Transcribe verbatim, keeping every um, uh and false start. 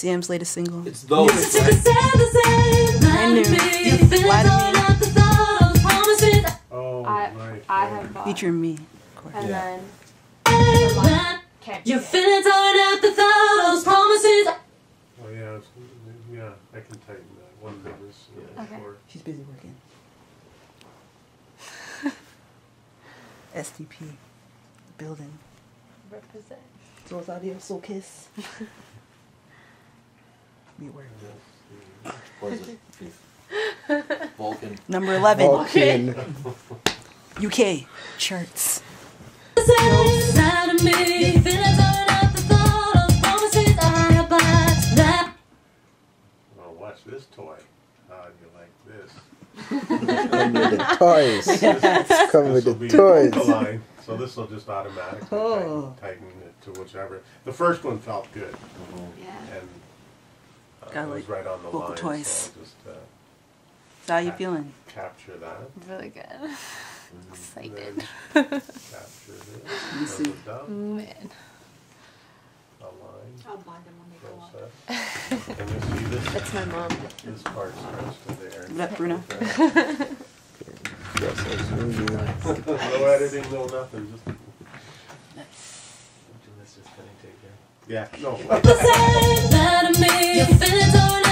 C M's latest single. It's those. I knew. You fly to me. Oh, I, right. I have bought. Feature me. Of course. And yeah. then. Can't you feel it all after those promises? Oh, yeah. Yeah, I can tighten that. One bit is yeah, okay. Short. She's busy working. S T P. Building. Represent. So it's audio, so kiss. Be aware of it. Vulcan. Number eleven. Vulcan. U K. Charts. Well, watch this toy. How do you like this? Come with the toys. Yes. Come with the toys. So this will just automatically oh. tighten, tighten it to whichever. The first one felt good. Mm-hmm. Yeah. And uh, got it was like right on the line. Toys. So just, uh, so how you feeling? Capture that. Really good. Mm-hmm. Excited. Capture this. You man. A line. I'll buy them when they go up. And you see this? That's my mom. This part starts to there. Is that Bruno? Yes, nice. No editing, no nothing. Just nice. Let's just kind of take care. Yeah, no.